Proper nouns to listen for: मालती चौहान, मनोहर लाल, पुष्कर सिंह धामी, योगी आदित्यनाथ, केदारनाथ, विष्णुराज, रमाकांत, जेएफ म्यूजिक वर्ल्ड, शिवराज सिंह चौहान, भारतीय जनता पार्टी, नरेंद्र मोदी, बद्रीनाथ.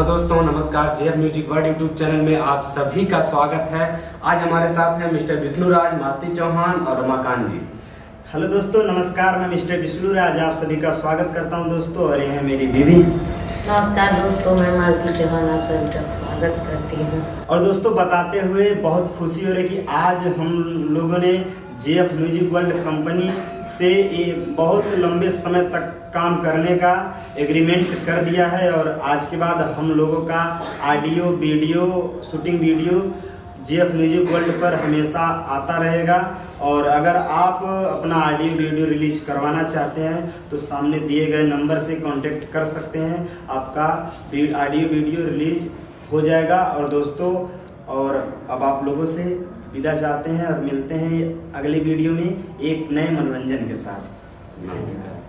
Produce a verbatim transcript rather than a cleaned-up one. Hello दोस्तों, नमस्कार। जेएफ म्यूजिक वर्ल्ड YouTube channel में आप सभी का स्वागत है। आज हमारे साथ हैं मिस्टर विष्णुराज, मालती चौहान और रमाकांत जी। हेलो दोस्तों, नमस्कार। मैं मिस्टर विष्णुराज आप सभी का स्वागत करता हूं दोस्तों, और यह है मेरी बीवी। नमस्कार दोस्तों, मैं मालती चौहान आप सभी का स्वागत करती हूँ। और दोस्तों, बताते हुए बहुत खुशी हो रही कि आज हम लोगों ने जेएफ म्यूजिक वर्ल्ड कंपनी से ये बहुत लंबे समय तक काम करने का एग्रीमेंट कर दिया है, और आज के बाद हम लोगों का audio video shooting video जेएफ म्यूजिक वर्ल्ड पर हमेशा आता रहेगा। और अगर आप अपना ऑडियो वीडियो रिलीज करवाना चाहते हैं तो सामने दिए गए नंबर से कांटेक्ट कर सकते हैं, आपका ऑडियो वीडियो रिलीज हो जाएगा। और दोस्तों, और अब आप लोगों से विदा चाहते हैं और मिलते हैं अगले वीडियो में एक नए मनोरंजन के साथ।